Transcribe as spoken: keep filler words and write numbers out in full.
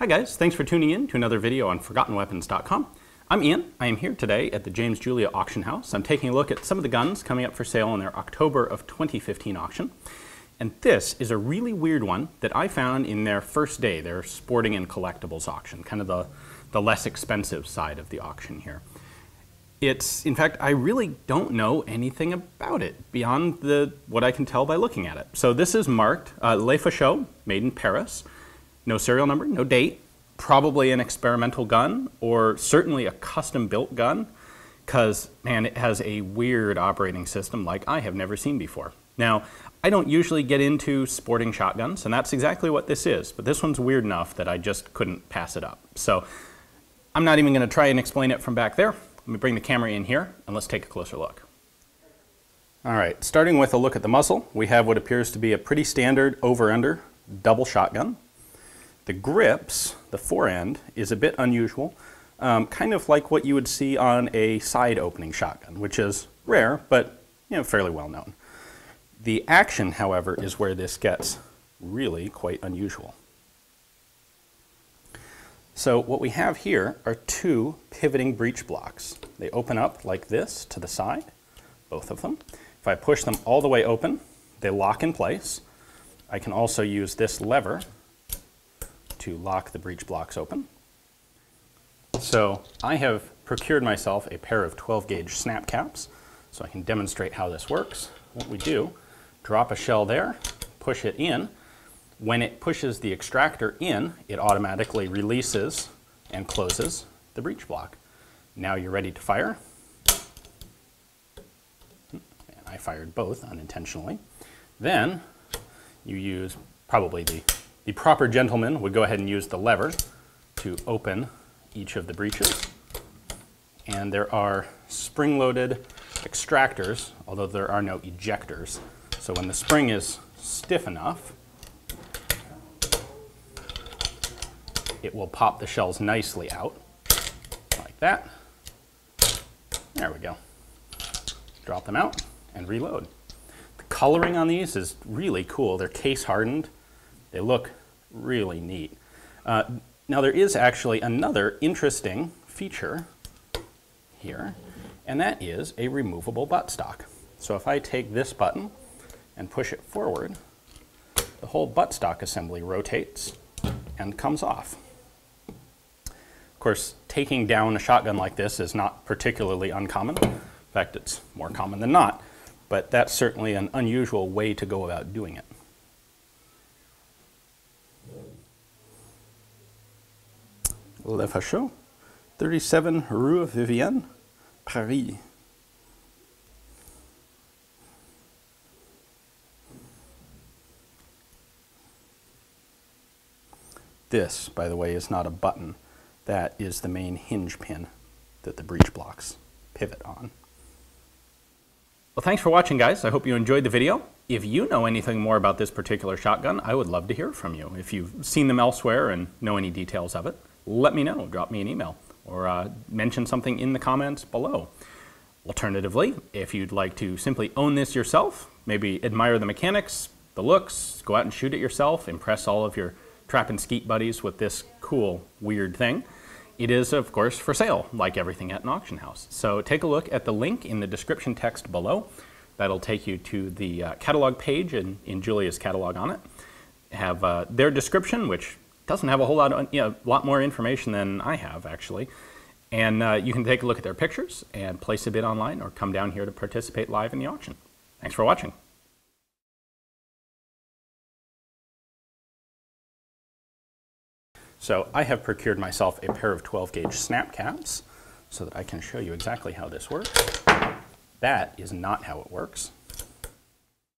Hi guys, thanks for tuning in to another video on Forgotten Weapons dot com. I'm Ian. I am here today at the James Julia Auction House. I'm taking a look at some of the guns coming up for sale in their October of twenty fifteen auction. And this is a really weird one that I found in their first day, their sporting and collectibles auction, kind of the, the less expensive side of the auction here. It's, in fact, I really don't know anything about it beyond the, what I can tell by looking at it. So this is marked uh, Lefaucheux, made in Paris. No serial number, no date, probably an experimental gun or certainly a custom-built gun because, man, it has a weird operating system like I have never seen before. Now, I don't usually get into sporting shotguns, and that's exactly what this is, but this one's weird enough that I just couldn't pass it up. So I'm not even going to try and explain it from back there. Let me bring the camera in here, and let's take a closer look. All right, starting with a look at the muzzle, we have what appears to be a pretty standard over-under double shotgun. The grips, the forend, is a bit unusual, um, kind of like what you would see on a side-opening shotgun, which is rare, but you know, fairly well known. The action, however, is where this gets really quite unusual. So what we have here are two pivoting breech blocks. They open up like this to the side, both of them. If I push them all the way open, they lock in place. I can also use this lever to lock the breech blocks open. So I have procured myself a pair of twelve gauge snap caps so I can demonstrate how this works. What we do, drop a shell there, push it in. When it pushes the extractor in, it automatically releases and closes the breech block. Now you're ready to fire. And I fired both unintentionally. Then you use probably the The proper gentleman would go ahead and use the lever to open each of the breeches. And there are spring-loaded extractors, although there are no ejectors. So when the spring is stiff enough, it will pop the shells nicely out, like that. There we go. Drop them out and reload. The coloring on these is really cool. They're case-hardened. They look really neat. Uh, now there is actually another interesting feature here, and that is a removable buttstock. So if I take this button and push it forward, the whole buttstock assembly rotates and comes off. Of course, taking down a shotgun like this is not particularly uncommon. In fact, it's more common than not, but that's certainly an unusual way to go about doing it. Lefaucheux, thirty-seven Rue Vivienne, Paris. This, by the way, is not a button. That is the main hinge pin that the breech blocks pivot on. Well, thanks for watching, guys. I hope you enjoyed the video. If you know anything more about this particular shotgun, I would love to hear from you. If you've seen them elsewhere and know any details of it, let me know. Drop me an email or uh, mention something in the comments below. Alternatively, if you'd like to simply own this yourself, maybe admire the mechanics, the looks, go out and shoot it yourself, impress all of your trap and skeet buddies with this cool, weird thing, it is, of course, for sale, like everything at an auction house. So take a look at the link in the description text below. That'll take you to the uh, catalog page and in Julia's catalog on it. Have uh, their description, which doesn't have a whole lot, of, you know, lot more information than I have, actually. And uh, you can take a look at their pictures and place a bid online or come down here to participate live in the auction. Thanks for watching. So I have procured myself a pair of twelve gauge snap caps so that I can show you exactly how this works. That is not how it works.